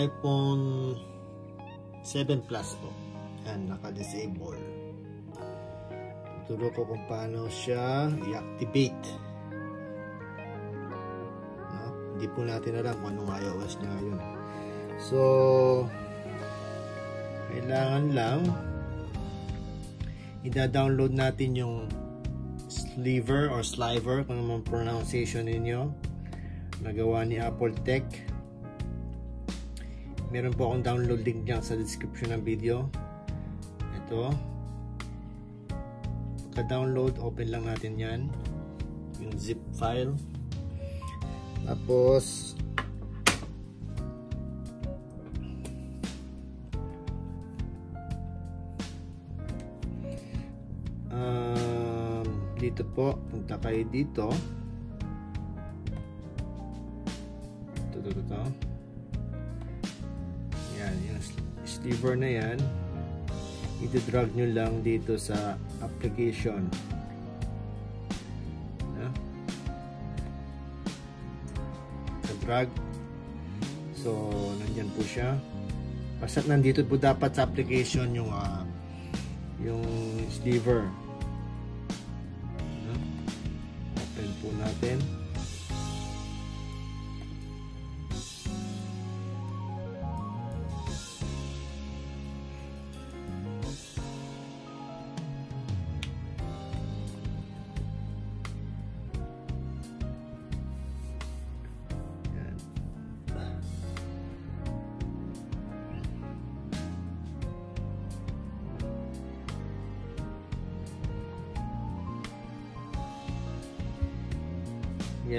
iPhone 7 Plus po. Yan, naka-disable. Tuturo ko kung paano siya i-activate. No? Hindi po natin alam kung anong iOS na ngayon. So, kailangan lang ida-download natin yung sliver or sliver, kung naman pronunciation ninyo, nagawa ni Apple Tech. Meron po akong download link dyan sa description ng video. Ito, pagka-download, open lang natin yan, yung zip file. Tapos dito po, punta kayo dito. Ito. Yan, yung sliver na yan. I-drag nyo lang dito sa application. I-drag. So, nandyan po siya. Basta nandito po dapat sa application yung sliver. Open po natin.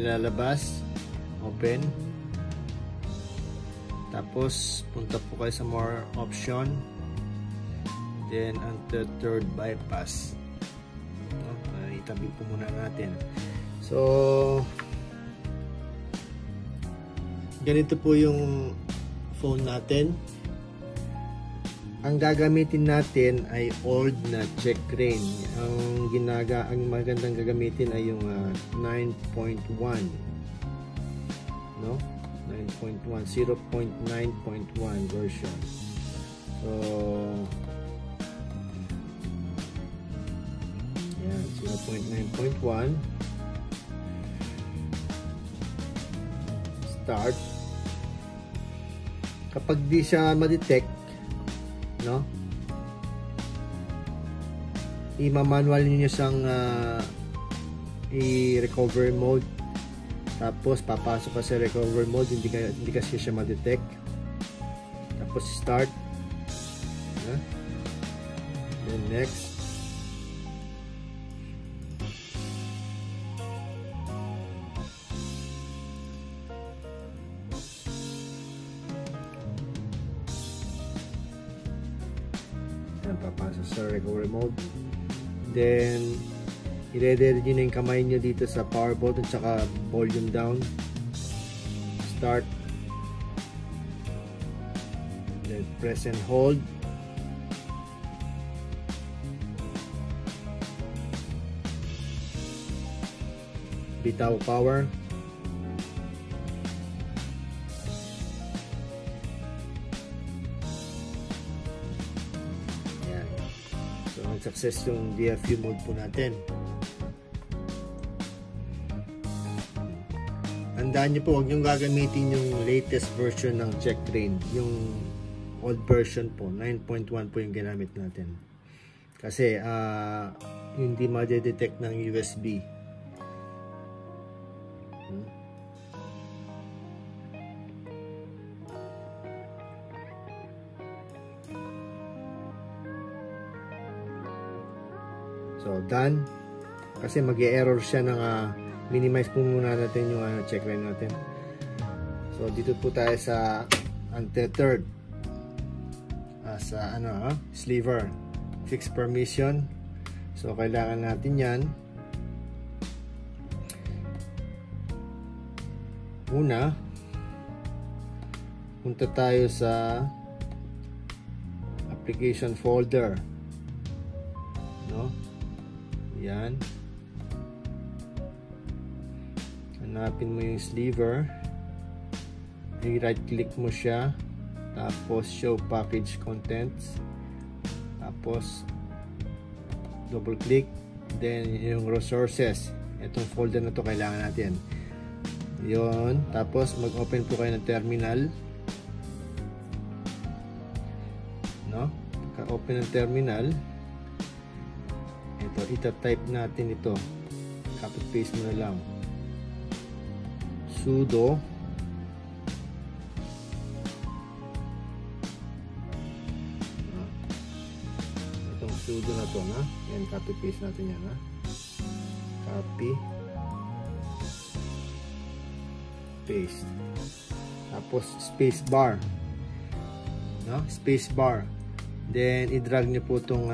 Lalabas, open, tapos punta po kayo sa more option, then until third bypass. Itabi po muna natin. So ganito po yung phone natin. Ang gagamitin natin ay old na checkra1n. Ang magandang gagamitin ay yung 9.1. No? 9.1, 0.9.1 version. So yan, 0.9.1. Start. Kapag di siya ma-detect, no? I-manual niyo siyang i-recover mode. Tapos papasok ka sa recover mode, hindi kasi siya ma-detect. Tapos start. Then next. Papasok sa recovery mode, then i-ready nyo na yung kamay nyo dito sa power button tsaka volume down. Start, then press and hold. Bitaw power. Success yung DFU mode po natin. Tandaan nyo po, huwag nyo gagamitin yung latest version ng checkra1n, yung old version po, 9.1 po yung ginamit natin. Kasi hindi ma-detect ng USB. So done, kasi mag-error siya ng minimize po muna natin yung checkra1n natin. So dito po tayo sa untethered, sa sliver, fix permission. So kailangan natin yan. Una, punta tayo sa application folder, no? Yan. Hanapin mo yung sliver. I-right click mo siya. tapos show package contents, tapos double click, then yung resources, itong folder na to kailangan natin yon. Tapos mag open po kayo ng terminal, no? Pagka open ng terminal, ito ita-type natin ito, copy paste mo na lang, sudo na to na. Yan, copy paste natin yan, ha. Copy paste. Tapos space bar. No, space bar. Then i-drag niyo po tong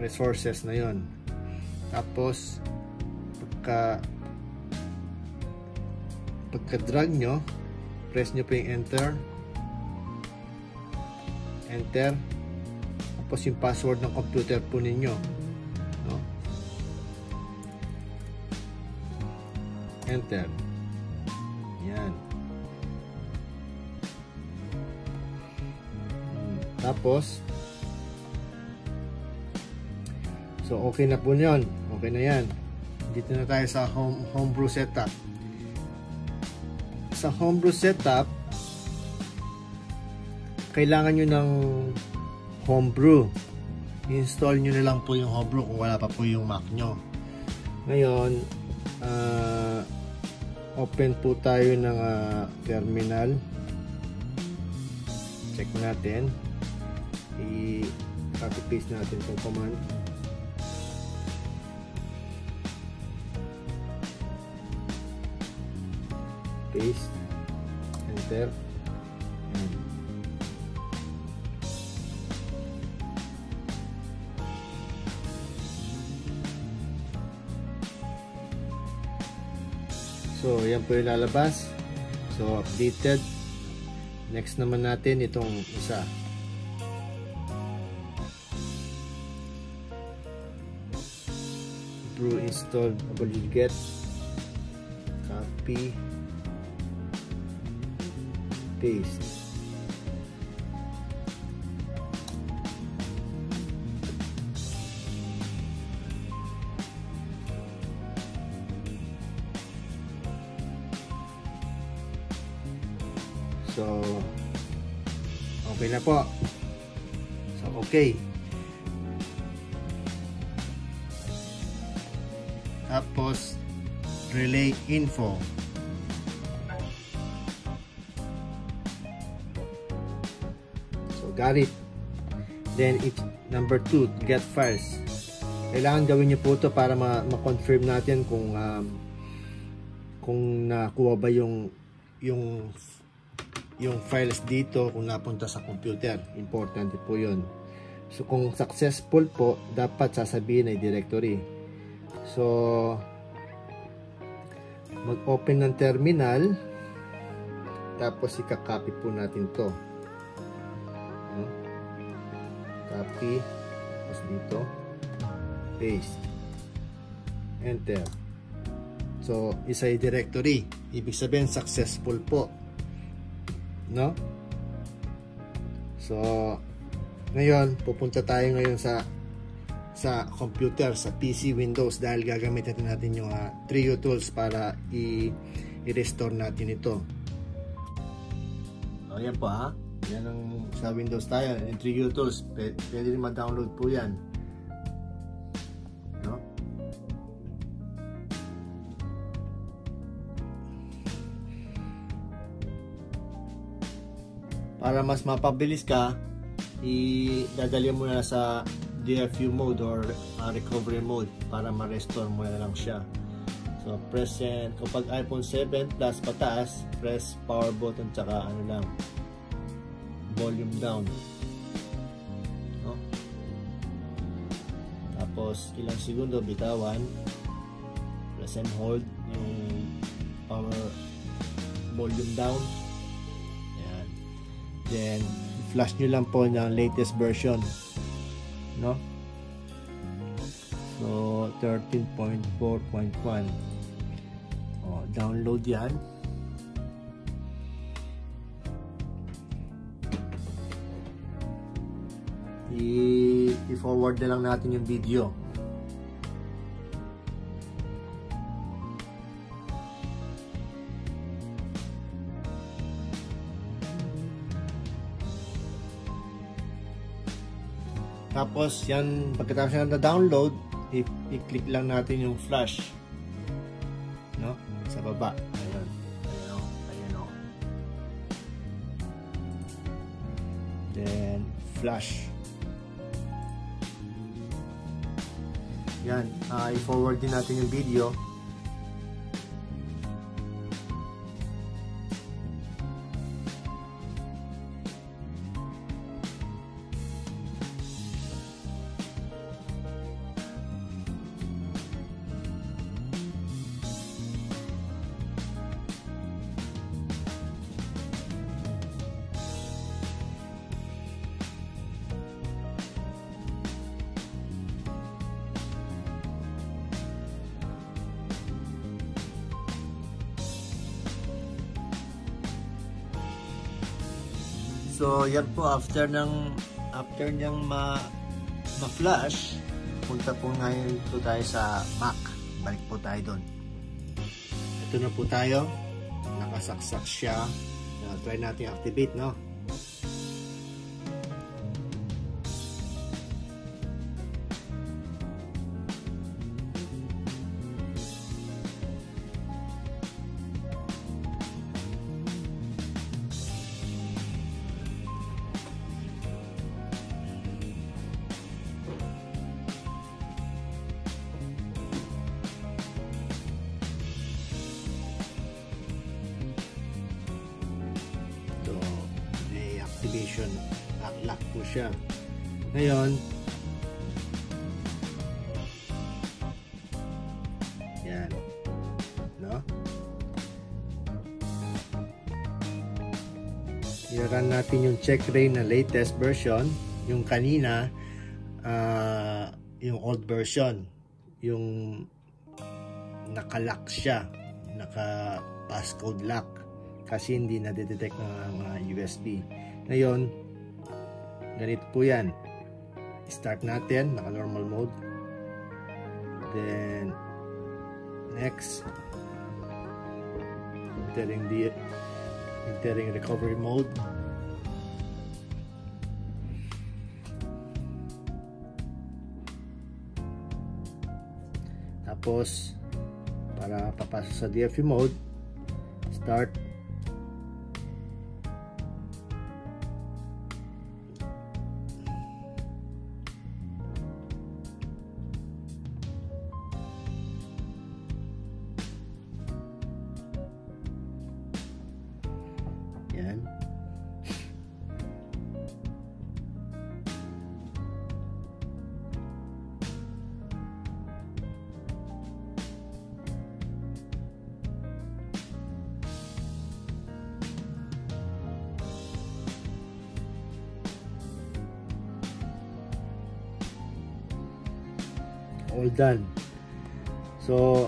resources na 'yon. Tapos pagka-drag niyo, press niyo po yung enter. Enter. Tapos yung password ng computer po ninyo, no? Enter. Yan. Tapos so okay na po yun. Okay na yan. Dito na tayo sa homebrew setup. Sa homebrew setup, kailangan nyo ng Homebrew. Install nyo na lang po yung Homebrew kung wala pa po yung Mac nyo. Ngayon, open po tayo ng terminal. Check natin. I-copy paste natin itong command. Paste. Enter. So, yan po yung lalabas. So, updated. Next naman natin itong isa. Brew install wget. Copy. Paste. So, okay na po. So, okay. Tapos, relay info. So, got it. Then, it's number 2, get files. Kailangan gawin nyo po ito para ma-confirm natin kung nakuha ba yung files dito, kung napunta sa computer. Importante po yun. So, kung successful po, dapat sasabihin ay directory. So, mag-open ng terminal, tapos ikakopy po natin to. Copy, tapos dito, paste, enter. So, isa ay directory. Ibig sabihin, successful po. No? So, ngayon, pupunta tayo ngayon sa computer, sa PC, Windows, dahil gagamitin natin yung 3UTools para i-restore natin ito. O, yan po, ha? Yan ang sa Windows tayo, yung 3UTools. Pwede rin ma-download po yan. No? Para mas mapabilis ka, idadali mo na sa DFU mode or recovery mode para ma-restore mo na lang siya. So, press and kapag iPhone 7 Plus pataas, press power button tsaka ano lang, volume down. No? Tapos, ilang segundo, bitawan, press and hold yung power volume down. Then, flash nyo lang po ng latest version, no? So, 13.4.1. Download yan. i-forward na lang natin yung video. Tapos yan, pagkatapos siya na-download, i-click lang natin yung flash, no? Sa baba. Ayan. Ayan o. Ayan o. Then, flash. Yan. I-forward din natin yung video. So, yan po, after niyang ma-flash, punta po ngayon po tayo sa Mac. Balik po tayo doon. Ito na po tayo. Nakasaksak siya. Try natin activate, no? Activation, lock po siya. Ngayon, yan, no? I-run natin yung checkra1n na latest version. Yung kanina, yung old version, yung nakalock siya, naka passcode lock, kasi hindi na detect ng USB. Ngayon, ganito po yan. Start natin, naka normal mode. Then, next. Entering recovery mode. Tapos, para papasok sa DFU mode, start. All done. So,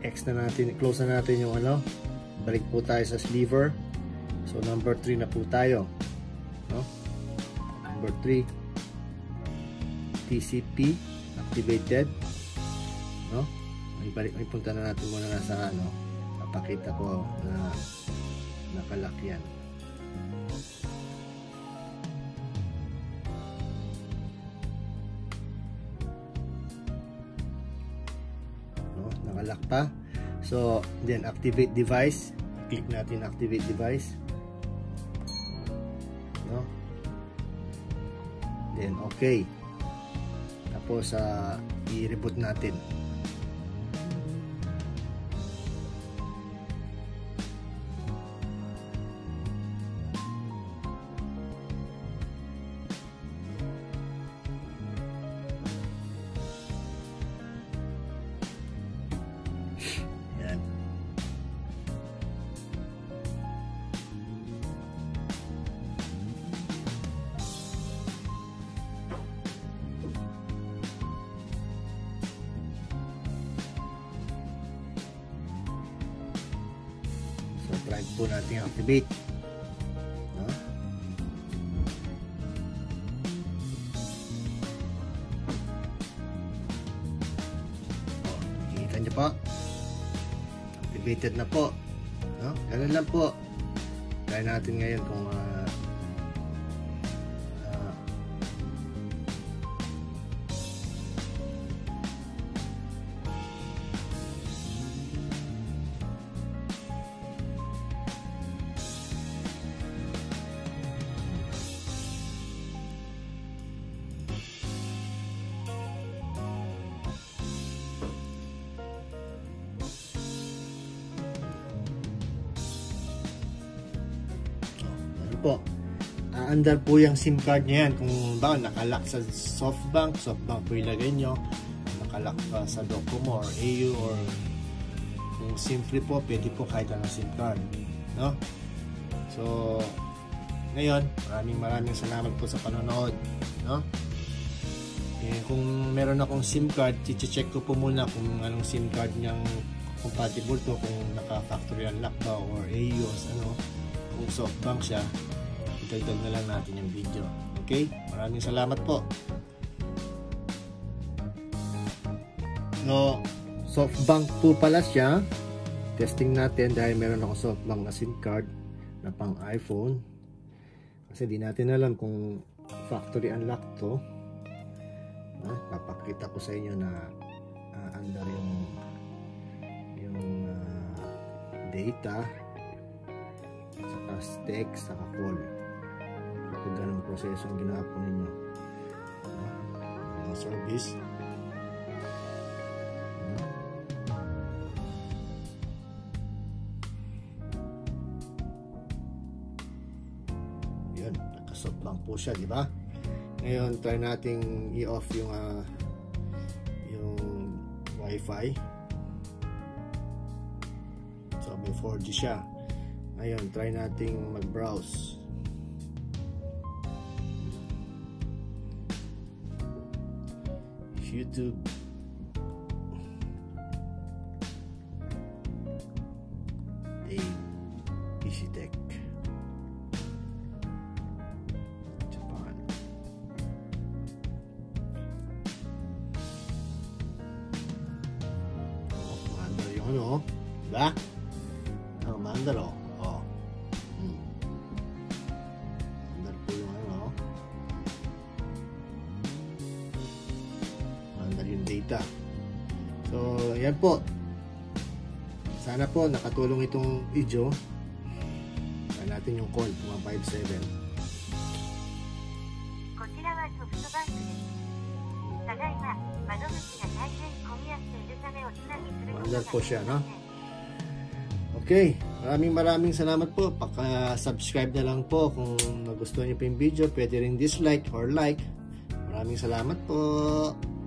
X na natin, close na natin yung ano. Balik po tayo sa sliver. So, number 3 na po tayo. No? Number 3. TCP activated. No? May punta na natin muna nasa ano. Napakita ko na nakalock yan. Lock pa. So, then activate device. Click natin activate device. No? Then okay. Tapos i-reboot natin. Try po natin activate, no? po, activated na po, no? Ganun lang po. Try natin ngayon kung po, under po yung SIM card niya yan. Kung ba nakalock sa Softbank, po ilagay nyo. Nakalock sa Docomo or AU, or kung SIM free po, pwede po kahit anong SIM card, no? So ngayon, maraming salamat po sa panonood, no? Kung meron akong SIM card, check ko po muna kung anong SIM card niyang compatible to, kung naka-factory unlock ba or AU o ano, kung Softbank siya. Itagdag na lang natin yung video. Okay? Maraming salamat po. So, Softbank po pala siya. Testing natin dahil meron ako Softbank na SIM card na pang iPhone. Kasi di natin alam kung factory unlock to. Papakita ko sa inyo na under yung data, saka text, saka call. Kung ganun proseso ang ginawa po ninyo, mga service. Yan, nakasop lang po siya, di ba? Ngayon, try nating i-off yung Wi-Fi. So, may 4G siya. Ayun, try nating mag-browse. YouTube. Hey, Easy Tech. Japan. Oh, mandalo yung ano, diba? Oh, mandalo. So, ayan po. Sana po nakatulong itong video. Saan natin yung call, 157. Wonder po siya, no? Okay, maraming salamat po. Paka-subscribe na lang po kung nagustuhan niyo po yung video. Pwede rin dislike or like. Maraming salamat po.